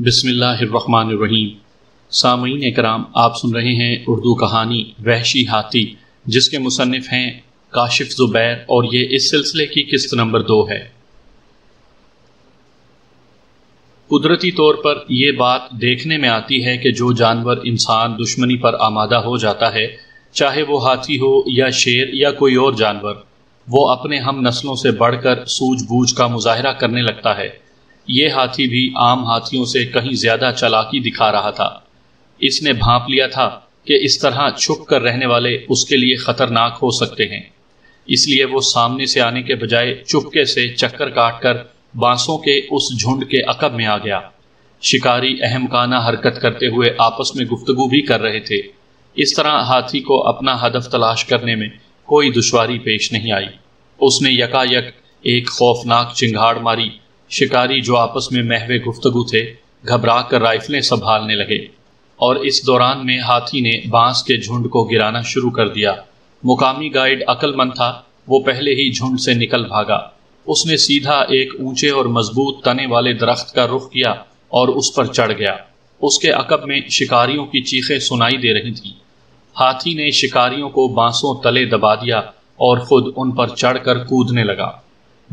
बिस्मिल्लाहिर्रहमानिर्रहीम। सामईन इकराम, आप सुन रहे हैं उर्दू कहानी वहशी हाथी, जिसके मुसन्निफ हैं काशिफ जुबैर, और ये इस सिलसिले की किस्त नंबर 2 है। कुदरती तौर पर यह बात देखने में आती है कि जो जानवर इंसान दुश्मनी पर आमादा हो जाता है, चाहे वो हाथी हो या शेर या कोई और जानवर, वो अपने हम नस्लों से बढ़कर सूझबूझ का मुजाहरा करने लगता है। ये हाथी भी आम हाथियों से कहीं ज़्यादा चालाकी दिखा रहा था। इसने भांप लिया था कि इस तरह छुप कर रहने वाले उसके लिए ख़तरनाक हो सकते हैं, इसलिए वो सामने से आने के बजाय चुपके से चक्कर काट कर बाँसों के उस झुंड के अकब में आ गया। शिकारी अहमकाना हरकत करते हुए आपस में गुफ्तगू भी कर रहे थे। इस तरह हाथी को अपना हदफ तलाश करने में कोई दुश्वारी पेश नहीं आई। उसने यकायक एक खौफनाक चिंगाड़ मारी। शिकारी, जो आपस में महवे गुफ्तगू थे, घबरा कर राइफलें संभालने लगे, और इस दौरान में हाथी ने बांस के झुंड को गिराना शुरू कर दिया। मुकामी गाइड अक्लमंद था, वो पहले ही झुंड से निकल भागा। उसने सीधा एक ऊंचे और मजबूत तने वाले दरख्त का रुख किया और उस पर चढ़ गया। उसके अकब में शिकारियों की चीखें सुनाई दे रही थीं। हाथी ने शिकारियों को बाँसों तले दबा दिया और खुद उन पर चढ़ कर कूदने लगा।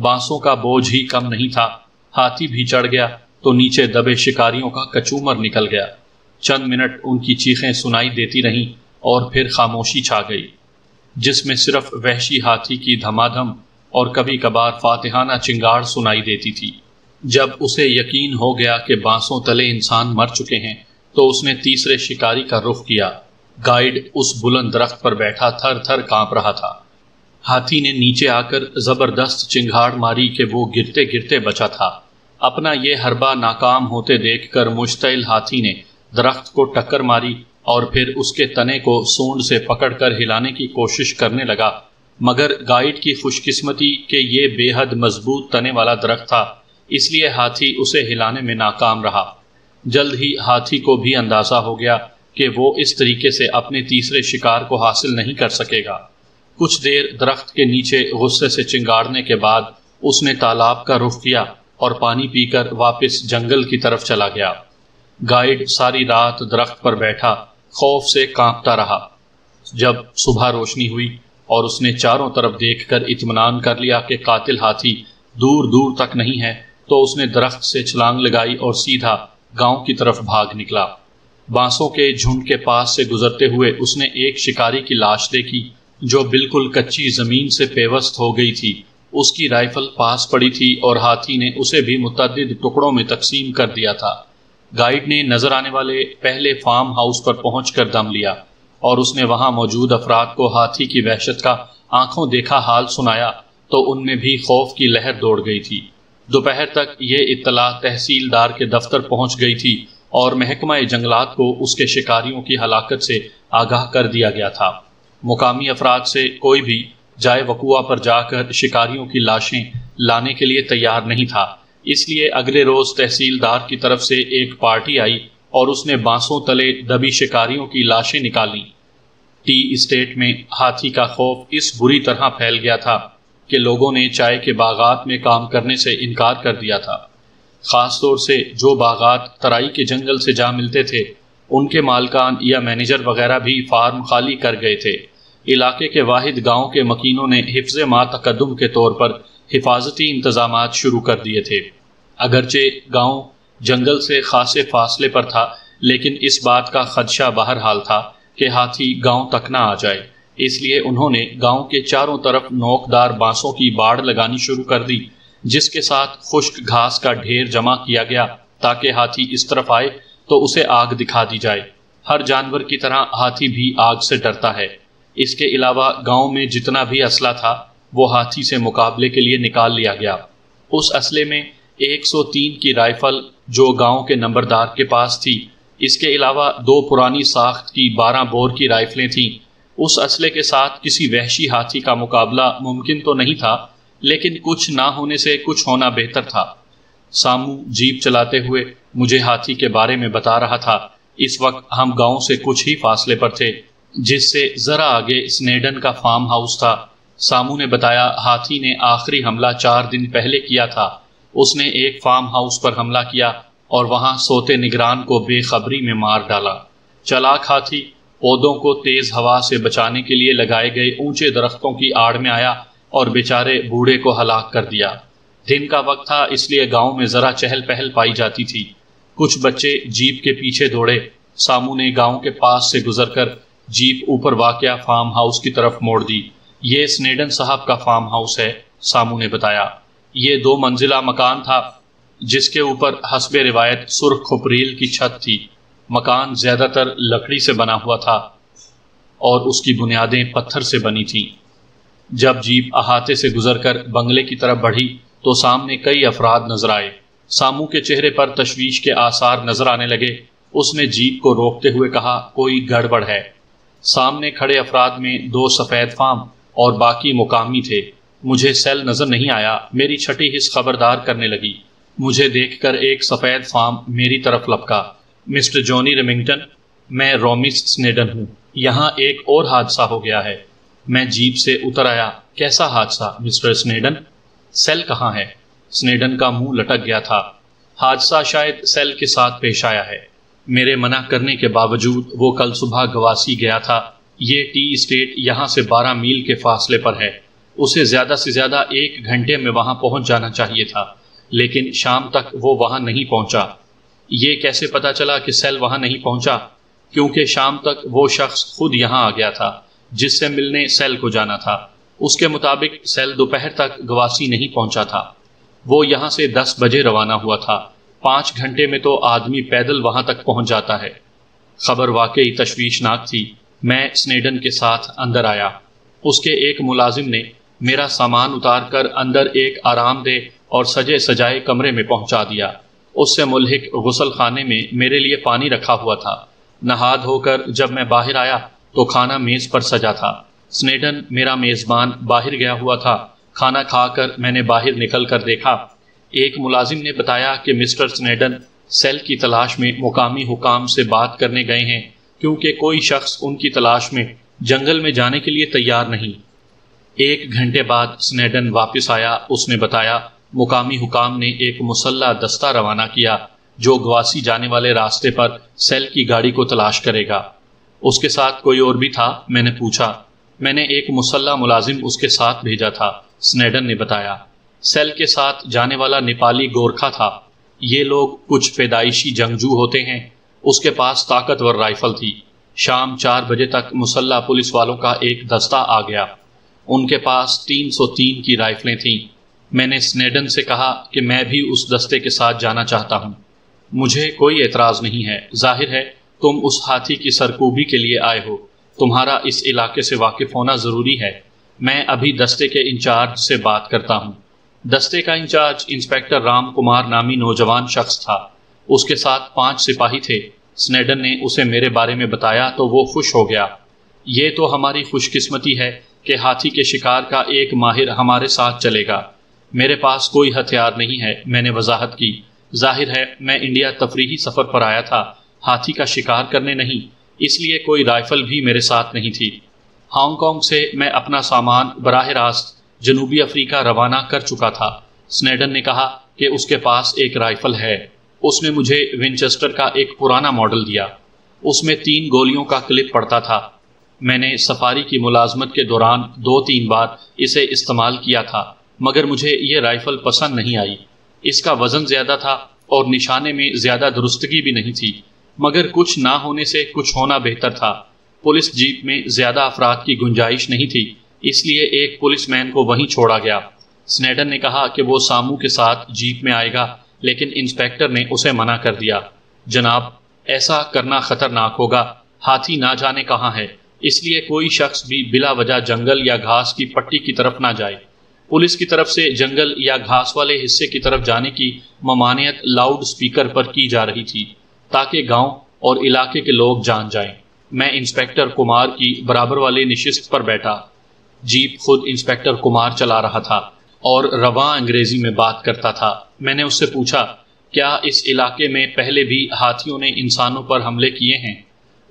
बाँसों का बोझ ही कम नहीं था। हाथी भी चढ़ गया तो नीचे दबे शिकारियों का कचूमर निकल गया। चंद मिनट उनकी चीखें सुनाई देती रहीं और फिर खामोशी छा गई, जिसमें सिर्फ वहशी हाथी की धमाधम और कभी कभार फातिहाना चिंगाड़ सुनाई देती थी। जब उसे यकीन हो गया कि बाँसों तले इंसान मर चुके हैं, तो उसने तीसरे शिकारी का रुख किया। गाइड उस बुलंद दरख्त पर बैठा थर थर काँप रहा था। हाथी ने नीचे आकर ज़बरदस्त चिंगाड़ मारी कि वो गिरते गिरते बचा था। अपना ये हरबा नाकाम होते देखकर मुश्तइल हाथी ने दरख्त को टक्कर मारी और फिर उसके तने को सूंड से पकड़कर हिलाने की कोशिश करने लगा, मगर गाइड की खुशकिस्मती कि ये बेहद मजबूत तने वाला दरख्त था, इसलिए हाथी उसे हिलाने में नाकाम रहा। जल्द ही हाथी को भी अंदाज़ा हो गया कि वो इस तरीके से अपने तीसरे शिकार को हासिल नहीं कर सकेगा। कुछ देर दरख्त के नीचे गुस्से से चिंगाड़ने के बाद उसने तालाब का रुख किया और पानी पीकर वापस जंगल की तरफ चला गया। गाइड सारी रात दरख्त पर बैठा खौफ से कांपता रहा। जब सुबह रोशनी हुई और उसने चारों तरफ देखकर इत्मीनान कर लिया कि कातिल हाथी दूर दूर तक नहीं है, तो उसने दरख्त से छलांग लगाई और सीधा गांव की तरफ भाग निकला। बाँसों के झुंड के पास से गुजरते हुए उसने एक शिकारी की लाश देखी जो बिल्कुल कच्ची ज़मीन से पेवस्त हो गई थी। उसकी राइफल पास पड़ी थी और हाथी ने उसे भी मुतअद्दिद टुकड़ों में तकसीम कर दिया था। गाइड ने नज़र आने वाले पहले फार्म हाउस पर पहुँच कर दम लिया और उसने वहाँ मौजूद अफराद को हाथी की वहशत का आंखों देखा हाल सुनाया, तो उनमें भी खौफ की लहर दौड़ गई थी। दोपहर तक ये इत्तला तहसीलदार के दफ्तर पहुँच गई थी और महकमा जंगलात को उसके शिकारियों की हलाकत से आगाह कर दिया गया था। मुकामी अफराद से कोई भी जाए वकूआ पर जाकर शिकारियों की लाशें लाने के लिए तैयार नहीं था, इसलिए अगले रोज़ तहसीलदार की तरफ से एक पार्टी आई और उसने बाँसों तले दबी शिकारियों की लाशें निकाली। टी इस्टेट में हाथी का खौफ इस बुरी तरह फैल गया था कि लोगों ने चाय के बागात में काम करने से इनकार कर दिया था। ख़ास तौर से जो बागात तराई के जंगल से जा मिलते थे, उनके मालकान या मैनेजर वगैरह भी फार्म खाली कर गए थे। इलाके के वाहिद गांव के मकीनों ने हिफ्ज़े मा तकद्दुम के तौर पर हिफाजती इंतज़ामात शुरू कर दिए थे। अगरचे गांव जंगल से खासे फासले पर था, लेकिन इस बात का खदशा बहरहाल था कि हाथी गांव तक ना आ जाए, इसलिए उन्होंने गांव के चारों तरफ नोकदार बाँसों की बाड़ लगानी शुरू कर दी, जिसके साथ खुश्क घास का ढेर जमा किया गया ताकि हाथी इस तरफ आए तो उसे आग दिखा दी जाए। हर जानवर की तरह हाथी भी आग से डरता है। इसके अलावा गांव में जितना भी असला था, वो हाथी से मुकाबले के लिए निकाल लिया गया। उस असले में 103 की राइफल जो गांव के नंबरदार के पास थी, इसके अलावा 2 पुरानी साख्त की 12 बोर की राइफलें थीं। उस असले के साथ किसी वहशी हाथी का मुकाबला मुमकिन तो नहीं था, लेकिन कुछ ना होने से कुछ होना बेहतर था। सामू जीप चलाते हुए मुझे हाथी के बारे में बता रहा था। इस वक्त हम गांव से कुछ ही फासले पर थे, जिससे ज़रा आगे स्नेडन का फार्म हाउस था। सामू ने बताया, हाथी ने आखिरी हमला 4 दिन पहले किया था। उसने एक फार्म हाउस पर हमला किया और वहां सोते निगरान को बेखबरी में मार डाला। चालाक हाथी पौधों को तेज हवा से बचाने के लिए लगाए गए ऊंचे दरख्तों की आड़ में आया और बेचारे बूढ़े को हलाक कर दिया। दिन का वक्त था, इसलिए गांव में जरा चहल पहल पाई जाती थी। कुछ बच्चे जीप के पीछे दौड़े। सामू ने गांव के पास से गुजरकर जीप ऊपर वाकया फार्म हाउस की तरफ मोड़ दी। ये स्नेडन साहब का फार्म हाउस है, सामू ने बताया। ये 2 मंजिला मकान था जिसके ऊपर हस्बे रिवायत सुर्ख खोपरील की छत थी। मकान ज्यादातर लकड़ी से बना हुआ था और उसकी बुनियादें पत्थर से बनी थीं। जब जीप अहाते से गुजरकर बंगले की तरफ बढ़ी तो सामने कई अफराद नजर आए। सामू के चेहरे पर तशवीश के आसार नजर आने लगे। उसने जीप को रोकते हुए कहा, कोई गड़बड़ है। सामने खड़े अफराद में 2 सफेद फार्म और बाकी मुकामी थे। मुझे सेल नजर नहीं आया। मेरी छठी हिस्स खबरदार करने लगी। मुझे देखकर एक सफेद फार्म मेरी तरफ लपका। मिस्टर जॉनी रेमिंगटन, मैं रोमिस स्नेडन हूँ। यहाँ एक और हादसा हो गया है। मैं जीप से उतर आया। कैसा हादसा मिस्टर स्नेडन? सेल कहाँ है? स्नेडन का मुंह लटक गया था। हादसा शायद सेल के साथ पेश आया है। मेरे मना करने के बावजूद वो कल सुबह गवासी गया था। ये टी स्टेट यहाँ से 12 मील के फासले पर है। उसे ज़्यादा से ज़्यादा 1 घंटे में वहाँ पहुँच जाना चाहिए था, लेकिन शाम तक वो वहाँ नहीं पहुँचा। ये कैसे पता चला कि सेल वहाँ नहीं पहुँचा? क्योंकि शाम तक वो शख्स खुद यहाँ आ गया था जिससे मिलने सेल को जाना था। उसके मुताबिक सेल दोपहर तक गवासी नहीं पहुँचा था। वो यहाँ से 10 बजे रवाना हुआ था। 5 घंटे में तो आदमी पैदल वहाँ तक पहुँच जाता है। खबर वाकई तशवीशनाक थी। मैं स्नेडन के साथ अंदर आया। उसके एक मुलाजिम ने मेरा सामान उतार कर अंदर एक आरामदेह और सजे सजाए कमरे में पहुँचा दिया। उससे मुल्हिक गुसल खाने में मेरे लिए पानी रखा हुआ था। नहा धोकर जब मैं बाहर आया तो खाना मेज़ पर सजा था। स्नेडन मेरा मेज़बान बाहर गया हुआ था। खाना खाकर मैंने बाहर निकल कर देखा। एक मुलाजिम ने बताया कि मिस्टर स्नेडन सेल की तलाश में मुकामी हुकाम से बात करने गए हैं, क्योंकि कोई शख्स उनकी तलाश में जंगल में जाने के लिए तैयार नहीं। 1 घंटे बाद स्नेडन वापस आया। उसने बताया मुकामी हुकाम ने एक मुसल्ला दस्ता रवाना किया जो गवासी जाने वाले रास्ते पर सेल की गाड़ी को तलाश करेगा। उसके साथ कोई और भी था, मैंने पूछा। मैंने एक मुसल्ला मुलाजिम उसके साथ भेजा था, स्नेडन ने बताया। सेल के साथ जाने वाला नेपाली गोरखा था। ये लोग कुछ पैदाइशी जंगजू होते हैं। उसके पास ताकतवर राइफल थी। शाम 4 बजे तक मुसल्ला पुलिस वालों का एक दस्ता आ गया। उनके पास 303 की राइफलें थीं। मैंने स्नेडन से कहा कि मैं भी उस दस्ते के साथ जाना चाहता हूँ। मुझे कोई एतराज़ नहीं है। जाहिर है तुम उस हाथी की सरकूबी के लिए आए हो। तुम्हारा इस इलाके से वाकिफ होना ज़रूरी है। मैं अभी दस्ते के इंचार्ज से बात करता हूँ। दस्ते का इंचार्ज इंस्पेक्टर राम कुमार नामी नौजवान शख्स था। उसके साथ 5 सिपाही थे। स्नेडन ने उसे मेरे बारे में बताया तो वो खुश हो गया। ये तो हमारी खुशकिस्मती है कि हाथी के शिकार का एक माहिर हमारे साथ चलेगा। मेरे पास कोई हथियार नहीं है, मैंने वजाहत की। जाहिर है मैं इंडिया तफरीही सफ़र पर आया था, हाथी का शिकार करने नहीं, इसलिए कोई राइफल भी मेरे साथ नहीं थी। हांगकांग से मैं अपना सामान बराह रास्त जनूबी अफ्रीका रवाना कर चुका था। स्नेडन ने कहा कि उसके पास एक राइफल है। उसने मुझे विंचेस्टर का एक पुराना मॉडल दिया। उसमें 3 गोलियों का क्लिप पड़ता था। मैंने सफारी की मुलाजमत के दौरान 2-3 बार इसे इस्तेमाल किया था, मगर मुझे ये राइफल पसंद नहीं आई। इसका वज़न ज़्यादा था और निशाने में ज़्यादा दुरुस्तगी भी नहीं थी, मगर कुछ ना होने से कुछ होना बेहतर था। पुलिस जीप में ज़्यादा अफराद की गुंजाइश नहीं थी, इसलिए एक पुलिसमैन को वहीं छोड़ा गया। स्नेडन ने कहा कि वो सामू के साथ जीप में आएगा, लेकिन इंस्पेक्टर ने उसे मना कर दिया। जनाब, ऐसा करना खतरनाक होगा। हाथी ना जाने कहाँ है, इसलिए कोई शख्स भी बिला वजह जंगल या घास की पट्टी की तरफ ना जाए। पुलिस की तरफ से जंगल या घास वाले हिस्से की तरफ जाने की ममानियत लाउड स्पीकर पर की जा रही थी ताकि गांव और इलाके के लोग जान जाएं। मैं इंस्पेक्टर कुमार की बराबर वाले निशिस्त पर बैठा। जीप खुद इंस्पेक्टर कुमार चला रहा था और रवां अंग्रेजी में बात करता था। मैंने उससे पूछा, क्या इस इलाके में पहले भी हाथियों ने इंसानों पर हमले किए हैं?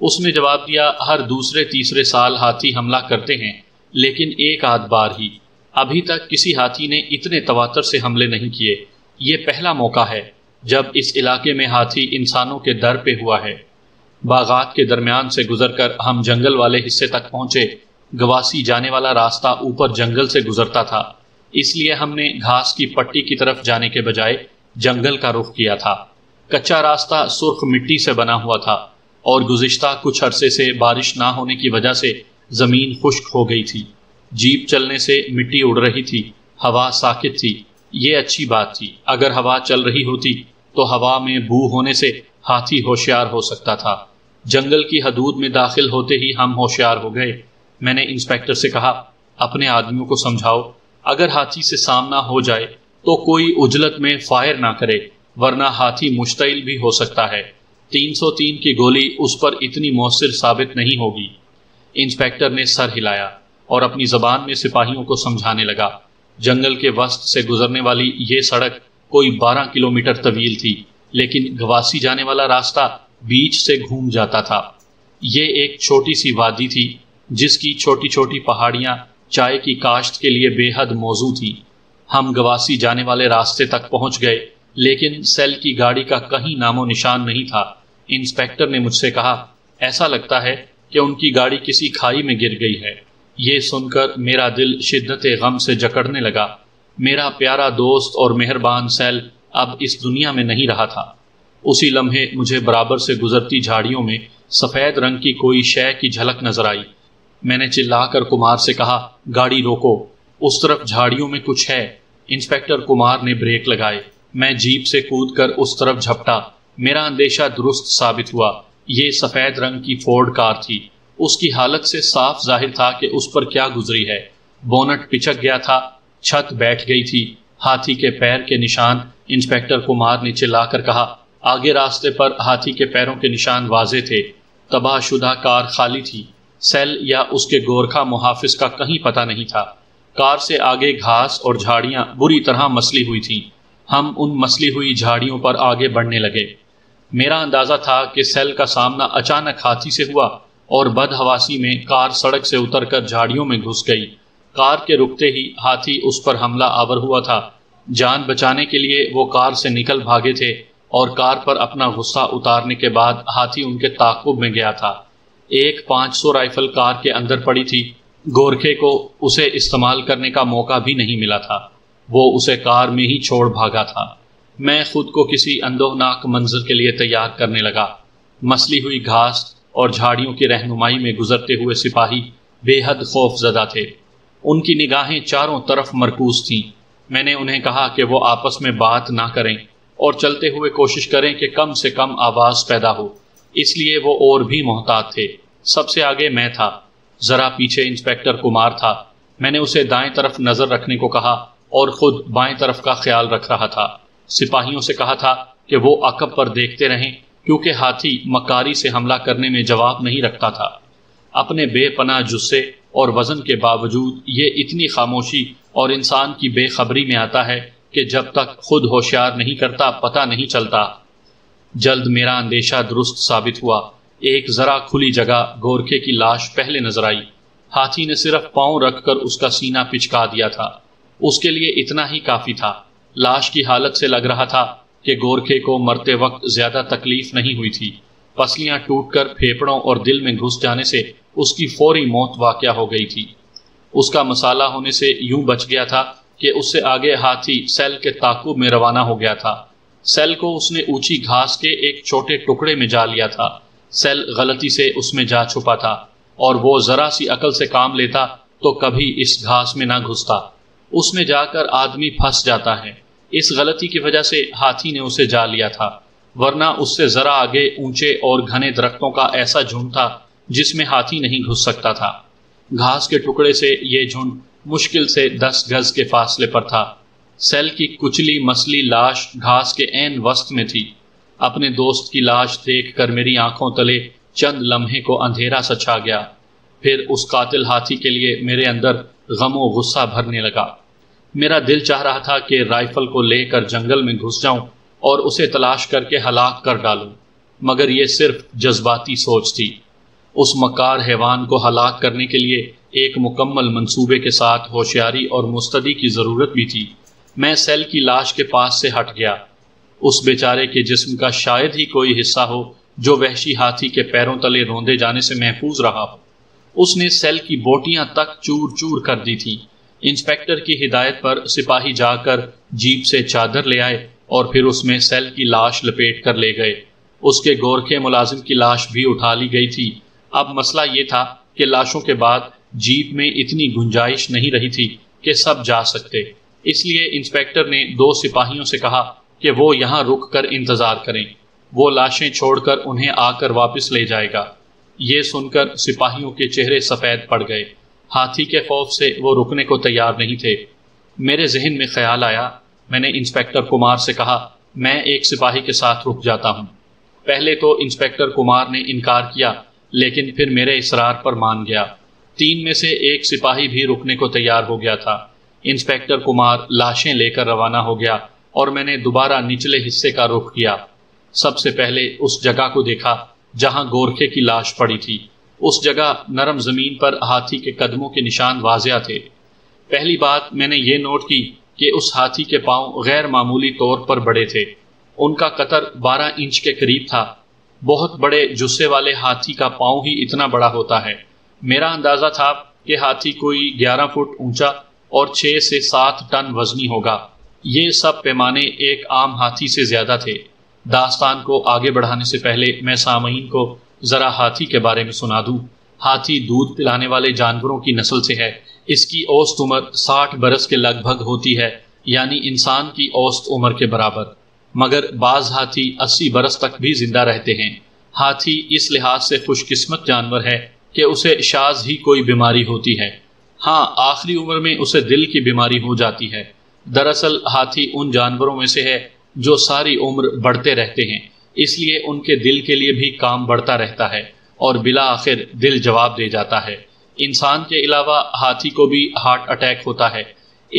उसने जवाब दिया, हर 2-3 साल हाथी हमला करते हैं, लेकिन एक आध बार ही। अभी तक किसी हाथी ने इतने तवातर से हमले नहीं किए। ये पहला मौका है। जब इस इलाके में हाथी इंसानों के दर पे हुआ है। बागात के दरमियान से गुजरकर हम जंगल वाले हिस्से तक पहुंचे। गवासी जाने वाला रास्ता ऊपर जंगल से गुजरता था, इसलिए हमने घास की पट्टी की तरफ जाने के बजाय जंगल का रुख किया था। कच्चा रास्ता सुर्ख मिट्टी से बना हुआ था और गुज़िश्ता कुछ अरसे से बारिश ना होने की वजह से ज़मीन खुश्क हो गई थी। जीप चलने से मिट्टी उड़ रही थी, हवा साकित थी। ये अच्छी बात थी, अगर हवा चल रही होती तो हवा में बू होने से हाथी होशियार हो सकता था। जंगल की हदूद में दाखिल होते ही हम होशियार हो गए। मैंने इंस्पेक्टर से कहा, अपने आदमियों को समझाओ अगर हाथी से सामना हो जाए तो कोई उजलत में फायर ना करे, वरना हाथी मुश्तइल भी हो सकता है। 303 की गोली उस पर इतनी मौसर साबित नहीं होगी। इंस्पेक्टर ने सर हिलाया और अपनी ज़बान में सिपाहियों को समझाने लगा। जंगल के वस्त से गुजरने वाली ये सड़क कोई 12 किलोमीटर तवील थी, लेकिन गवासी जाने वाला रास्ता बीच से घूम जाता था। ये एक छोटी सी वादी थी जिसकी छोटी छोटी पहाड़ियाँ चाय की काश्त के लिए बेहद मौजू थीं। हम गवासी जाने वाले रास्ते तक पहुँच गए, लेकिन सेल की गाड़ी का कहीं नामो निशान नहीं था। इंस्पेक्टर ने मुझसे कहा, ऐसा लगता है कि उनकी गाड़ी किसी खाई में गिर गई है। ये सुनकर मेरा दिल शिद्दत गम से जकड़ने लगा। मेरा प्यारा दोस्त और मेहरबान सेल अब इस दुनिया में नहीं रहा था। उसी लम्हे मुझे बराबर से गुजरती झाड़ियों में सफ़ेद रंग की कोई शय की झलक नजर आई। मैंने चिल्लाकर कुमार से कहा, गाड़ी रोको, उस तरफ झाड़ियों में कुछ है। इंस्पेक्टर कुमार ने ब्रेक लगाए। मैं जीप से कूदकर उस तरफ झपटा। मेरा अंदेशा दुरुस्त साबित हुआ। ये सफ़ेद रंग की फोर्ड कार थी। उसकी हालत से साफ जाहिर था कि उस पर क्या गुजरी है। बोनट पिचक गया था, छत बैठ गई थी। हाथी के पैर के निशान, इंस्पेक्टर कुमार ने चिल्लाकर कहा। आगे रास्ते पर हाथी के पैरों के निशान वाजे थे। तबाहशुदा कार खाली थी। सेल या उसके गोरखा मुहाफिज का कहीं पता नहीं था। कार से आगे घास और झाड़ियाँ बुरी तरह मसली हुई थीं। हम उन मसली हुई झाड़ियों पर आगे बढ़ने लगे। मेरा अंदाज़ा था कि सेल का सामना अचानक हाथी से हुआ और बदहवासी में कार सड़क से उतरकर झाड़ियों में घुस गई। कार के रुकते ही हाथी उस पर हमला आवर हुआ था। जान बचाने के लिए वो कार से निकल भागे थे और कार पर अपना गुस्सा उतारने के बाद हाथी उनके ताक़ुब में गया था। एक 500 राइफल कार के अंदर पड़ी थी। गोरखे को उसे इस्तेमाल करने का मौका भी नहीं मिला था। वो उसे कार में ही छोड़ भागा था। मैं खुद को किसी अंदोहनाक मंजर के लिए तैयार करने लगा। मसली हुई घास और झाड़ियों की रहनुमाई में गुजरते हुए सिपाही बेहद खौफजदा थे। उनकी निगाहें चारों तरफ मरकूज थीं। मैंने उन्हें कहा कि वो आपस में बात ना करें और चलते हुए कोशिश करें कि कम से कम आवाज़ पैदा हो, इसलिए वो और भी मोहतात थे। सबसे आगे मैं था, ज़रा पीछे इंस्पेक्टर कुमार था। मैंने उसे दाएं तरफ नज़र रखने को कहा और ख़ुद बाएं तरफ का ख्याल रख रहा था। सिपाहियों से कहा था कि वो अकब पर देखते रहें क्योंकि हाथी मकारी से हमला करने में जवाब नहीं रखता था। अपने बेपनाह जुस्से और वज़न के बावजूद ये इतनी खामोशी और इंसान की बेखबरी में आता है कि जब तक खुद होशियार नहीं करता पता नहीं चलता। जल्द मेरा अंदेशा दुरुस्त साबित हुआ। एक ज़रा खुली जगह गोरखे की लाश पहले नजर आई। हाथी ने सिर्फ पाँव रखकर उसका सीना पिचका दिया था। उसके लिए इतना ही काफ़ी था। लाश की हालत से लग रहा था कि गोरखे को मरते वक्त ज़्यादा तकलीफ नहीं हुई थी। पसलियाँ टूटकर फेफड़ों और दिल में घुस जाने से उसकी फौरी मौत वाक़या हो गई थी। उसका मसाला होने से यूं बच गया था कि उससे आगे हाथी सेल के ताक़ुब में रवाना हो गया था। सेल को उसने ऊंची घास के एक छोटे टुकड़े में जा लिया था। सेल गलती से उसमें जा छुपा था और वो ज़रा सी अकल से काम लेता तो कभी इस घास में ना घुसता। उसमें जाकर आदमी फंस जाता है। इस गलती की वजह से हाथी ने उसे जा लिया था, वरना उससे ज़रा आगे ऊंचे और घने दरख्तों का ऐसा झुंड था जिसमें हाथी नहीं घुस सकता था। घास के टुकड़े से ये झुंड मुश्किल से 10 गज के फासले पर था। सेल की कुचली मसली लाश घास के ऐन वस्त में थी। अपने दोस्त की लाश देखकर मेरी आंखों तले चंद लम्हे को अंधेरा सा छा गया। फिर उस कातिल हाथी के लिए मेरे अंदर गमो गुस्सा भरने लगा। मेरा दिल चाह रहा था कि राइफल को लेकर जंगल में घुस जाऊं और उसे तलाश करके हलाक कर डालूं, मगर यह सिर्फ जज्बाती सोच थी। उस मकार हैवान को हलाक करने के लिए एक मुकम्मल मंसूबे के साथ होशियारी और मुस्तदी की ज़रूरत भी थी। मैं सेल की लाश के पास से हट गया। उस बेचारे के जिस्म का शायद ही कोई हिस्सा हो जो वहशी हाथी के पैरों तले रोंदे जाने से महफूज रहा हो। उसने सेल की बोटियां तक चूर चूर कर दी थी। इंस्पेक्टर की हिदायत पर सिपाही जाकर जीप से चादर ले आए और फिर उसमें सेल की लाश लपेट कर ले गए। उसके गोरखे मुलाजिम की लाश भी उठा ली गई थी। अब मसला ये था कि लाशों के बाद जीप में इतनी गुंजाइश नहीं रही थी कि सब जा सकते, इसलिए इंस्पेक्टर ने दो सिपाहियों से कहा कि वो यहाँ रुक कर इंतज़ार करें, वो लाशें छोड़कर उन्हें आकर वापस ले जाएगा। ये सुनकर सिपाहियों के चेहरे सफ़ेद पड़ गए। हाथी के खौफ से वो रुकने को तैयार नहीं थे। मेरे जहन में ख्याल आया, मैंने इंस्पेक्टर कुमार से कहा मैं एक सिपाही के साथ रुक जाता हूँ। पहले तो इंस्पेक्टर कुमार ने इनकार किया, लेकिन फिर मेरे इसरार पर मान गया। तीन में से एक सिपाही भी रुकने को तैयार हो गया था। इंस्पेक्टर कुमार लाशें लेकर रवाना हो गया और मैंने दोबारा निचले हिस्से का रुख किया। सबसे पहले उस जगह को देखा जहाँ गोरखे की लाश पड़ी थी। उस जगह नरम ज़मीन पर हाथी के कदमों के निशान वाज़िया थे। पहली बात मैंने ये नोट की कि उस हाथी के पाँव गैर मामूली तौर पर बड़े थे। उनका कतर 12 इंच के करीब था। बहुत बड़े जुस्से वाले हाथी का पाँव ही इतना बड़ा होता है। मेरा अंदाज़ा था कि हाथी कोई 11 फुट ऊंचा और 6 से 7 टन वजनी होगा। ये सब पैमाने एक आम हाथी से ज़्यादा थे। दास्तान को आगे बढ़ाने से पहले मैं सामईन को ज़रा हाथी के बारे में सुना दूँ। हाथी दूध पिलाने वाले जानवरों की नस्ल से है। इसकी औसत उम्र 60 बरस के लगभग होती है, यानी इंसान की औसत उम्र के बराबर। मगर बाज़ हाथी 80 बरस तक भी जिंदा रहते हैं। हाथी इस लिहाज से खुशकिस्मत जानवर है कि उसे शाज ही कोई बीमारी होती है। हाँ, आखिरी उम्र में उसे दिल की बीमारी हो जाती है। दरअसल हाथी उन जानवरों में से है जो सारी उम्र बढ़ते रहते हैं, इसलिए उनके दिल के लिए भी काम बढ़ता रहता है और बिला आखिर दिल जवाब दे जाता है। इंसान के अलावा हाथी को भी हार्ट अटैक होता है।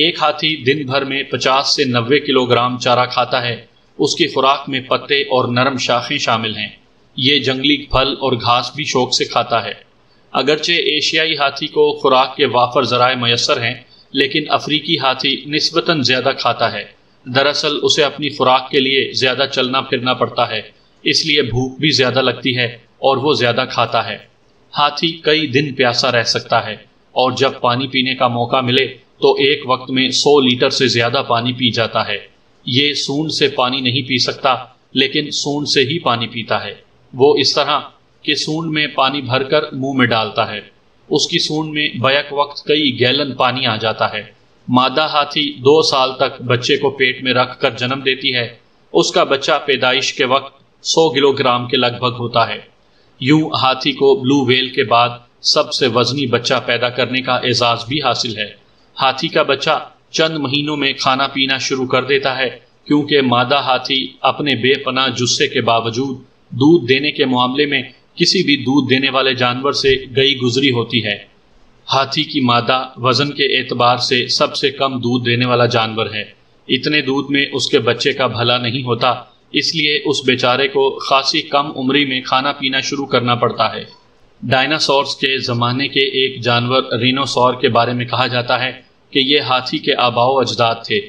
एक हाथी दिन भर में 50 से 90 किलोग्राम चारा खाता है। उसकी खुराक में पत्ते और नरम शाखें शामिल हैं। ये जंगली फल और घास भी शौक से खाता है। अगरचे एशियाई हाथी को खुराक के वाफर ज़राए मैसर हैं, लेकिन अफ्रीकी हाथी निस्बतन ज़्यादा खाता है। दरअसल उसे अपनी खुराक के लिए ज़्यादा चलना फिरना पड़ता है, इसलिए भूख भी ज़्यादा लगती है और वो ज़्यादा खाता है। हाथी कई दिन प्यासा रह सकता है और जब पानी पीने का मौका मिले तो एक वक्त में 100 लीटर से ज़्यादा पानी पी जाता है। ये सूंड से पानी नहीं पी सकता, लेकिन सूंड से ही पानी पीता है। वो इस तरह कि सूंड में पानी भरकर मुंह में डालता है। उसकी सूंड में बैक वक्त कई गैलन पानी आ जाता है। मादा हाथी 2 साल तक बच्चे को पेट में रख कर जन्म देती है। उसका बच्चा पैदाइश के वक्त 100 किलोग्राम के लगभग होता है। यूं हाथी को ब्लू व्हेल के बाद सबसे वजनी बच्चा पैदा करने का एजाज़ भी हासिल है। हाथी का बच्चा चंद महीनों में खाना पीना शुरू कर देता है, क्योंकि मादा हाथी अपने बेपनाह जुस्से के बावजूद दूध देने के मामले में किसी भी दूध देने वाले जानवर से गई गुजरी होती है। हाथी की मादा वज़न के एतबार से सबसे कम दूध देने वाला जानवर है। इतने दूध में उसके बच्चे का भला नहीं होता, इसलिए उस बेचारे को खासी कम उम्री में खाना पीना शुरू करना पड़ता है। डायनासॉर्स के ज़माने के एक जानवर रीनासॉर के बारे में कहा जाता है कि ये हाथी के आबाओ अजदाद थे।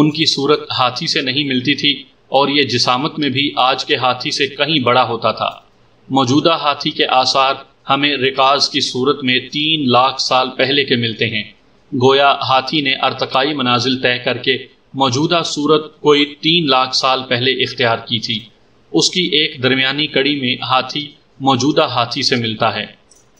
उनकी सूरत हाथी से नहीं मिलती थी और ये जिसामत में भी आज के हाथी से कहीं बड़ा होता था। मौजूदा हाथी के आसार हमें रिकाज की सूरत में 3 लाख साल पहले के मिलते हैं। गोया हाथी ने अर्तकाई मनाजिल तय करके मौजूदा सूरत कोई 3 लाख साल पहले इख्तियार की थी। उसकी एक दरमियानी कड़ी में हाथी मौजूदा हाथी से मिलता है।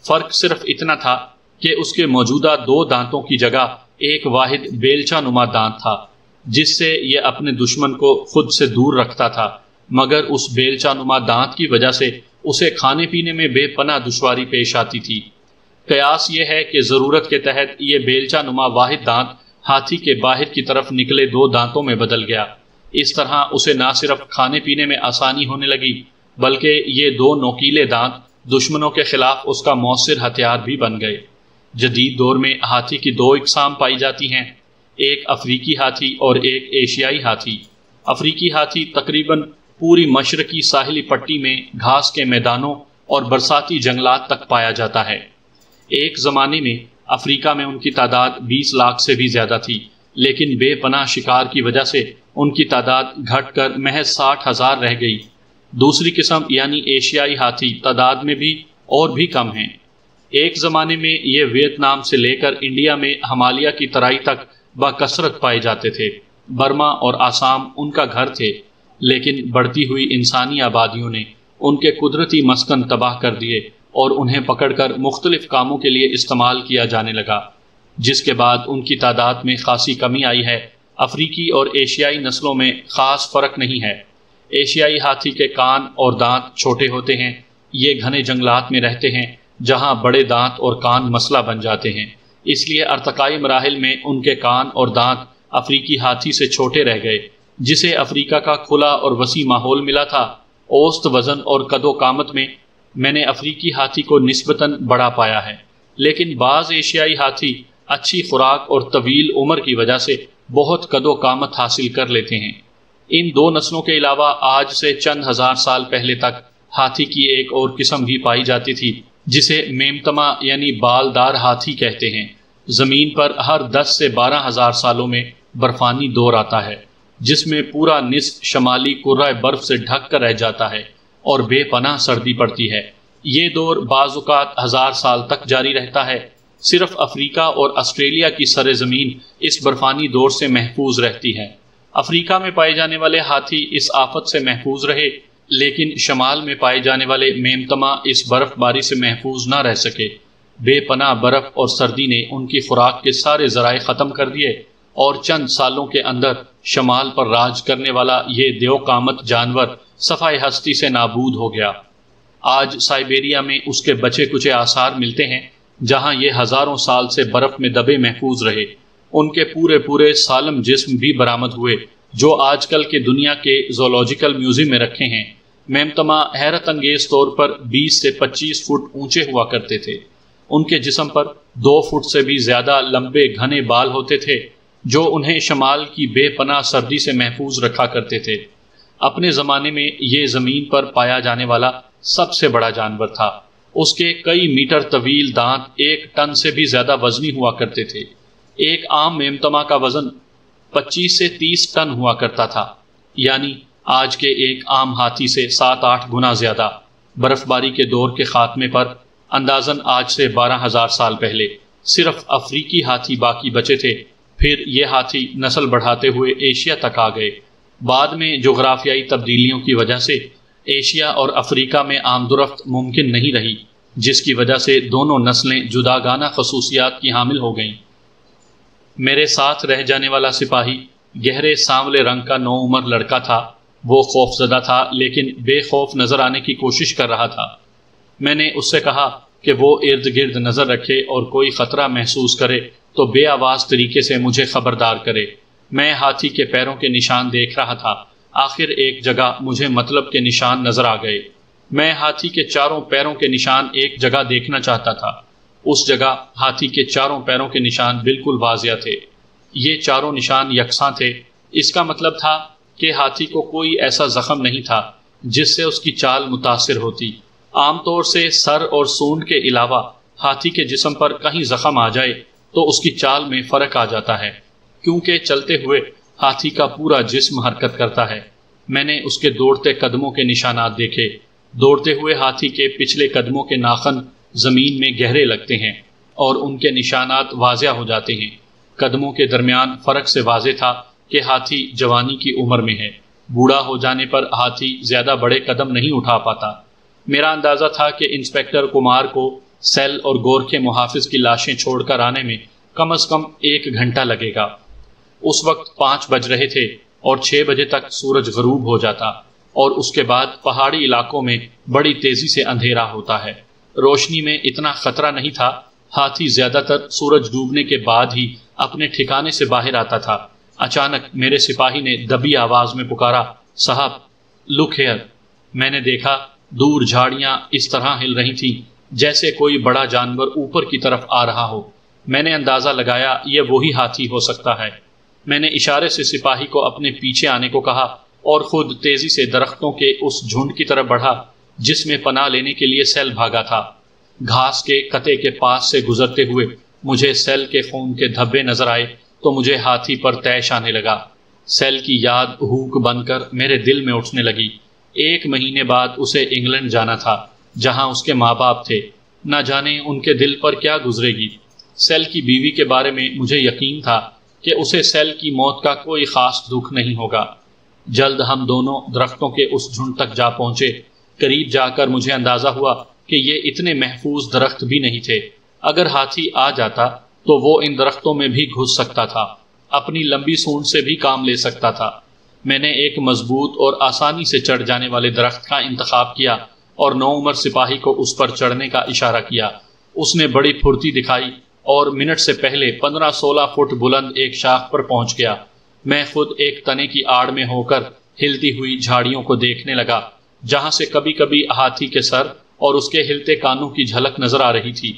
फ़र्क सिर्फ इतना था कि उसके मौजूदा 2 दांतों की जगह एक वाहिद बेलचा नुमा दांत था, जिससे ये अपने दुश्मन को खुद से दूर रखता था। मगर उस बेलचा नुमा दांत की वजह से उसे खाने पीने में बेपनाह दुश्वारी पेश आती थी। कयास यह है कि ज़रूरत के तहत ये बेलचा नुमा वाहिद दांत हाथी के बाहर की तरफ निकले 2 दांतों में बदल गया। इस तरह उसे ना सिर्फ खाने पीने में आसानी होने लगी, बल्कि ये 2 नोकीले दांत दुश्मनों के खिलाफ उसका मौसर हथियार भी बन गए। जदीद दौर में हाथी की 2 इकसाम पाई जाती हैं, एक अफ्रीकी हाथी और एक एशियाई हाथी। अफ्रीकी हाथी तकरीबन पूरी मशरकी साहिली पट्टी में घास के मैदानों और बरसाती जंगलात तक पाया जाता है। एक ज़माने में अफ्रीका में उनकी तादाद 20 लाख से भी ज़्यादा थी, लेकिन बेपनाह शिकार की वजह से उनकी तादाद घटकर महज 60,000 रह गई। दूसरी किस्म यानी एशियाई हाथी तादाद में भी और भी कम हैं। एक ज़माने में ये वियतनाम से लेकर इंडिया में हिमालय की तराई तक बकसरत पाए जाते थे। बर्मा और आसाम उनका घर थे, लेकिन बढ़ती हुई इंसानी आबादियों ने उनके कुदरती मस्कन तबाह कर दिए और उन्हें पकड़कर मुख्तलिफ कामों के लिए इस्तेमाल किया जाने लगा, जिसके बाद उनकी तादाद में खासी कमी आई है। अफ्रीकी और एशियाई नस्लों में ख़ास फ़र्क नहीं है। एशियाई हाथी के कान और दांत छोटे होते हैं। ये घने जंगलात में रहते हैं जहाँ बड़े दांत और कान मसला बन जाते हैं, इसलिए अर्तकाई मराहिल में उनके कान और दांत अफ्रीकी हाथी से छोटे रह गए, जिसे अफ्रीका का खुला और वसी माहौल मिला था। औसत वज़न और कदोकामत में मैंने अफ्रीकी हाथी को निस्बतन बड़ा पाया है, लेकिन बाज़ एशियाई हाथी अच्छी खुराक और तवील उम्र की वजह से बहुत कदोकामत हासिल कर लेते हैं। इन दो नस्लों के अलावा आज से चंद हज़ार साल पहले तक हाथी की एक और किस्म भी पाई जाती थी, जिसे मेमतमा यानी बालदार हाथी कहते हैं। ज़मीन पर हर 10 से 12,000 सालों में बर्फ़ानी दौर आता है, जिसमें पूरा निस्फ शमाली कुर्रा बर्फ़ से ढक कर रह जाता है और बेपनाह सर्दी पड़ती है। ये दौर बाज़ुकात 1000 साल तक जारी रहता है। सिर्फ अफ्रीका और ऑस्ट्रेलिया की सरज़मीन इस बर्फ़ानी दौर से महफूज रहती है। अफ्रीका में पाए जाने वाले हाथी इस आफत से महफूज रहे, लेकिन शमाल में पाए जाने वाले मेमतमा इस बर्फ़बारी से महफूज ना रह सके। बेपनाह बर्फ़ और सर्दी ने उनकी खुराक के सारे ज़राए ख़त्म कर दिए और चंद सालों के अंदर शमाल पर राज करने वाला ये देवकामत जानवर सफाए हस्ती से नाबूद हो गया। आज साइबेरिया में उसके बचे कुचे आसार मिलते हैं, जहां ये हज़ारों साल से बर्फ़ में दबे महफूज रहे। उनके पूरे पूरे सालम जिस्म भी बरामद हुए, जो आजकल के दुनिया के जूलॉजिकल म्यूज़ियम में रखे हैं। मेमतमा हैरत अंगेज़ तौर पर 20 से 25 फुट ऊंचे हुआ करते थे। उनके जिस्म पर 2 फुट से भी ज़्यादा लंबे घने बाल होते थे, जो उन्हें शमाल की बेपनाह सर्दी से महफूज रखा करते थे। अपने ज़माने में ये ज़मीन पर पाया जाने वाला सबसे बड़ा जानवर था। उसके कई मीटर तवील दांत 1 टन से भी ज़्यादा वज़नी हुआ करते थे। एक आम मेमतमा का वज़न 25 से 30 टन हुआ करता था, यानी आज के एक आम हाथी से 7-8 गुना ज़्यादा। बर्फ़बारी के दौर के ख़ात्मे पर अंदाज़न आज से 12,000 साल पहले सिर्फ अफ्रीकी हाथी बाकी बचे थे। फिर ये हाथी नस्ल बढ़ाते हुए एशिया तक आ गए। बाद में जोग्राफियाई तब्दीलियों की वजह से एशिया और अफ्रीका में आमदरफ्त मुमकिन नहीं रही, जिसकी वजह से दोनों नस्लें जुदागाना खसूसियात की हामिल हो गईं। मेरे साथ रह जाने वाला सिपाही गहरे सांवले रंग का नौउमर लड़का था। वो खौफजदा था, लेकिन बेखौफ नज़र आने की कोशिश कर रहा था। मैंने उससे कहा कि वो इर्द गिर्द नज़र रखे और कोई ख़तरा महसूस करे तो बे आवाज़ तरीके से मुझे ख़बरदार करे। मैं हाथी के पैरों के निशान देख रहा था। आखिर एक जगह मुझे मतलब के निशान नज़र आ गए। मैं हाथी के चारों पैरों के निशान एक जगह देखना चाहता था। उस जगह हाथी के चारों पैरों के निशान बिल्कुल वाज़िया थे। ये चारों निशान यकसां थे। इसका मतलब था कि हाथी को कोई ऐसा ज़ख़म नहीं था जिससे उसकी चाल मुतासर होती। आमतौर से सर और सूंड के अलावा हाथी के जिस्म पर कहीं ज़ख़म आ जाए तो उसकी चाल में फ़र्क आ जाता है, क्योंकि चलते हुए हाथी का पूरा जिस्म हरकत करता है। मैंने उसके दौड़ते कदमों के निशानात देखे। दौड़ते हुए हाथी के पिछले कदमों के नाखन ज़मीन में गहरे लगते हैं और उनके निशानात वाज़िया हो जाते हैं। कदमों के दरमियान फ़र्क से वाज़े था कि हाथी जवानी की उम्र में है। बूढ़ा हो जाने पर हाथी ज़्यादा बड़े कदम नहीं उठा पाता। मेरा अंदाज़ा था कि इंस्पेक्टर कुमार को सेल और गोरखे मुहाफिज की लाशें छोड़कर आने में कम से कम 1 घंटा लगेगा। उस वक्त 5 बज रहे थे और 6 बजे तक सूरज गरूब हो जाता और उसके बाद पहाड़ी इलाकों में बड़ी तेज़ी से अंधेरा होता है। रोशनी में इतना ख़तरा नहीं था। हाथी ज़्यादातर सूरज डूबने के बाद ही अपने ठिकाने से बाहर आता था। अचानक मेरे सिपाही ने दबी आवाज़ में पुकारा, साहब लुक हेयर। मैंने देखा दूर झाड़ियाँ इस तरह हिल रही थीं जैसे कोई बड़ा जानवर ऊपर की तरफ आ रहा हो। मैंने अंदाज़ा लगाया यह वही हाथी हो सकता है। मैंने इशारे से सिपाही को अपने पीछे आने को कहा और ख़ुद तेज़ी से दरख्तों के उस झुंड की तरफ बढ़ा जिसमें पनाह लेने के लिए सेल भागा था। घास के कते के पास से गुजरते हुए मुझे सेल के खून के धब्बे नज़र आए तो मुझे हाथी पर तैश आने लगा। सेल की याद हुक बनकर मेरे दिल में उठने लगी। एक महीने बाद उसे इंग्लैंड जाना था जहां उसके माँ बाप थे। ना जाने उनके दिल पर क्या गुजरेगी। सेल की बीवी के बारे में मुझे यकीन था कि उसे सेल की मौत का कोई ख़ास दुख नहीं होगा। जल्द हम दोनों दरख्तों के उस झुंड तक जा पहुँचे। करीब जाकर मुझे अंदाज़ा हुआ कि ये इतने महफूज दरख्त भी नहीं थे। अगर हाथी आ जाता तो वो इन दरख्तों में भी घुस सकता था, अपनी लंबी सूंड से भी काम ले सकता था। मैंने एक मजबूत और आसानी से चढ़ जाने वाले दरख्त का इंतखाब किया और नौउमर सिपाही को उस पर चढ़ने का इशारा किया। उसने बड़ी फुर्ती दिखाई और मिनट से पहले 15-16 फुट बुलंद एक शाख पर पहुंच गया। मैं खुद एक तने की आड़ में होकर हिलती हुई झाड़ियों को देखने लगा, जहां से कभी कभी हाथी के सर और उसके हिलते कानों की झलक नजर आ रही थी।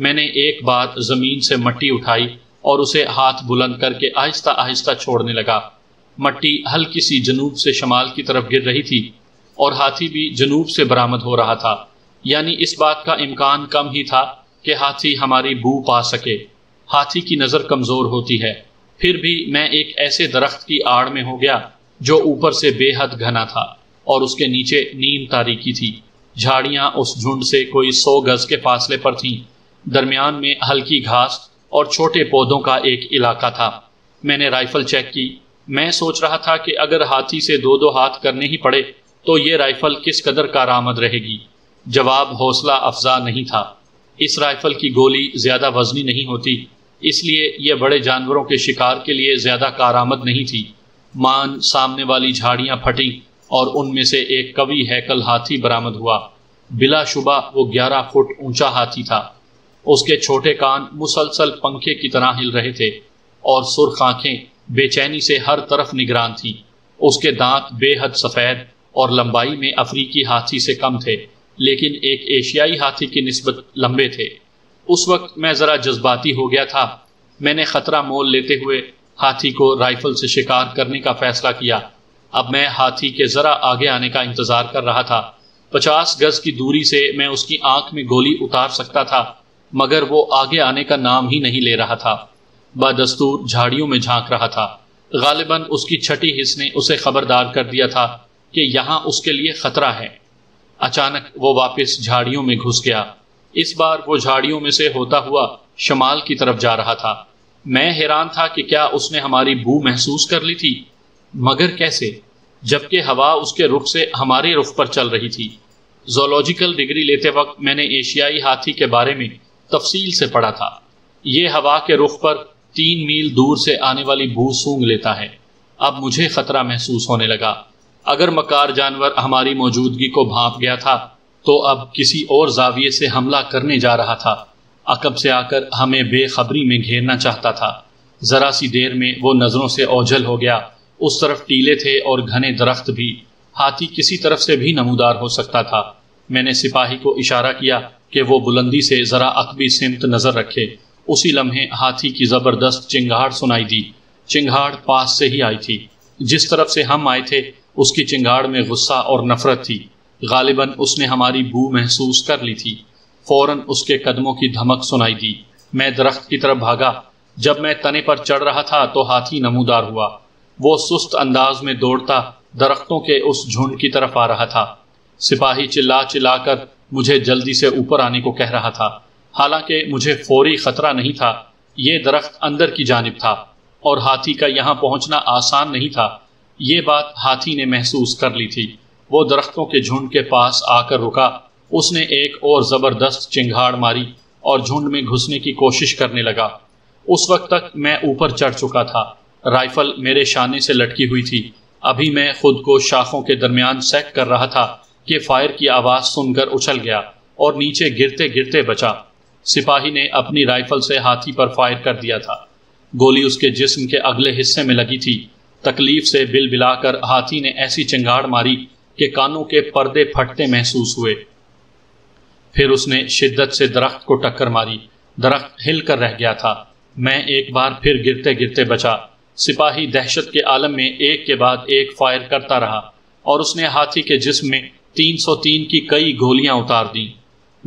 मैंने एक बार जमीन से मट्टी उठाई और उसे हाथ बुलंद करके आहिस्ता आहिस्ता छोड़ने लगा। मट्टी हल्की सी जनूब से शमाल की तरफ गिर रही थी और हाथी भी जनूब से बरामद हो रहा था, यानी इस बात का इम्कान कम ही था कि हाथी हमारी बू पा सके। हाथी की नज़र कमज़ोर होती है। फिर भी मैं एक ऐसे दरख्त की आड़ में हो गया जो ऊपर से बेहद घना था और उसके नीचे नीम तारीकी थी। झाड़ियाँ उस झुंड से कोई 100 गज के फासले पर थीं। दरमियान में हल्की घास और छोटे पौधों का एक इलाका था। मैंने राइफल चेक की। मैं सोच रहा था कि अगर हाथी से 2-2 हाथ करने ही पड़े तो ये राइफल किस कदर कारामद रहेगी। जवाब हौसला अफजा नहीं था। इस राइफल की गोली ज़्यादा वजनी नहीं होती, इसलिए यह बड़े जानवरों के शिकार के लिए ज़्यादा कारामद नहीं थी। मान सामने वाली झाड़ियाँ फटी और उनमें से एक कवि हैकल हाथी बरामद हुआ। बिलाशुबा वो 11 फुट ऊंचा हाथी था। उसके छोटे कान मुसलसल पंखे की तरह हिल रहे थे और सुर्ख आँखें बेचैनी से हर तरफ निगरान थीं। उसके दांत बेहद सफ़ेद और लंबाई में अफ्रीकी हाथी से कम थे, लेकिन एक एशियाई हाथी की निस्बत लंबे थे। उस वक्त मैं ज़रा जज्बाती हो गया था। मैंने ख़तरा मोल लेते हुए हाथी को राइफल से शिकार करने का फ़ैसला किया। अब मैं हाथी के ज़रा आगे आने का इंतज़ार कर रहा था। 50 गज की दूरी से मैं उसकी आँख में गोली उतार सकता था, मगर वो आगे आने का नाम ही नहीं ले रहा था। बदस्तूर झाड़ियों में झांक रहा था। गालिबन उसकी छठी हिस्स ने उसे खबरदार कर दिया था कि यहाँ उसके लिए ख़तरा है। अचानक वो वापस झाड़ियों में घुस गया। इस बार वो झाड़ियों में से होता हुआ शमाल की तरफ जा रहा था। मैं हैरान था कि क्या उसने हमारी बू महसूस कर ली थी, मगर कैसे, जबकि हवा उसके रुख से हमारे रुख पर चल रही थी। जूलॉजिकल डिग्री लेते वक्त मैंने एशियाई हाथी के बारे में तफसील से पढ़ा था। ये हवा के रुख पर 3 मील दूर से आने वाली बू सूंघ लेता है। अब मुझे खतरा महसूस होने लगा। अगर मकार जानवर हमारी मौजूदगी को भांप गया था तो अब किसी और जाविये से हमला करने जा रहा था। अकब से आकर हमें बेखबरी में घेरना चाहता था। जरा सी देर में वो नज़रों से ओझल हो गया। उस तरफ टीले थे और घने दरख्त भी। हाथी किसी तरफ से भी नमूदार हो सकता था। मैंने सिपाही को इशारा किया कि वो बुलंदी से ज़रा अकबी सिमत नज़र रखे। उसी लम्हे हाथी की ज़बरदस्त चिंगाड़ सुनाई दी। चिंगाड़ पास से ही आई थी। जिस तरफ से हम आए थे उसकी चिंगाड़ में गुस्सा और नफरत थी। गालिबन उसने हमारी बू महसूस कर ली थी। फ़ौरन उसके कदमों की धमक सुनाई दी। मैं दरख्त की तरफ भागा। जब मैं तने पर चढ़ रहा था तो हाथी नमूदार हुआ। वो सुस्त अंदाज में दौड़ता दरख्तों के उस झुंड की तरफ आ रहा था। सिपाही चिल्ला चिल्ला कर मुझे जल्दी से ऊपर आने को कह रहा था। हालांकि मुझे फौरी ख़तरा नहीं था। ये दरख्त अंदर की जानिब था और हाथी का यहाँ पहुँचना आसान नहीं था। ये बात हाथी ने महसूस कर ली थी। वो दरख्तों के झुंड के पास आकर रुका। उसने एक और ज़बरदस्त चिंगाड़ मारी और झुंड में घुसने की कोशिश करने लगा। उस वक्त तक मैं ऊपर चढ़ चुका था। राइफल मेरे शाने से लटकी हुई थी। अभी मैं खुद को शाखों के दरमियान सेट कर रहा था कि फायर की आवाज़ सुनकर उछल गया और नीचे गिरते गिरते बचा। सिपाही ने अपनी राइफल से हाथी पर फायर कर दिया था। गोली उसके जिस्म के अगले हिस्से में लगी थी। तकलीफ से बिल बिलाकर हाथी ने ऐसी चिंगाड़ मारी कि कानों के पर्दे फटते महसूस हुए। फिर उसने शिद्दत से दरख्त को टक्कर मारी। दरख्त हिल कर रह गया था। मैं एक बार फिर गिरते गिरते बचा। सिपाही दहशत के आलम में एक के बाद एक फायर करता रहा और उसने हाथी के जिस्म में 303 की कई गोलियां उतार दी।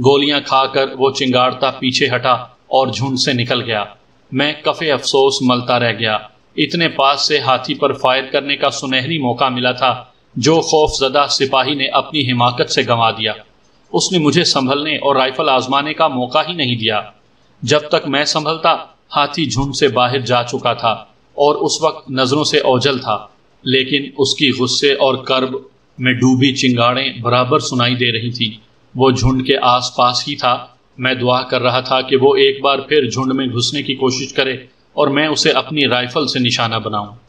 गोलियां खाकर वो चिंगाड़ता पीछे हटा और झुंड से निकल गया। मैं कफे अफसोस मलता रह गया। इतने पास से हाथी पर फायर करने का सुनहरी मौका मिला था जो खौफजदा सिपाही ने अपनी हिमाकत से गंवा दिया। उसने मुझे संभलने और राइफल आजमाने का मौका ही नहीं दिया। जब तक मैं संभलता हाथी झुंड से बाहर जा चुका था और उस वक्त नजरों से ओझल था, लेकिन उसकी गुस्से और कर्ब में डूबी चिंगाड़ें बराबर सुनाई दे रही थीं। वो झुंड के आसपास ही था। मैं दुआ कर रहा था कि वो एक बार फिर झुंड में घुसने की कोशिश करे और मैं उसे अपनी राइफल से निशाना बनाऊं।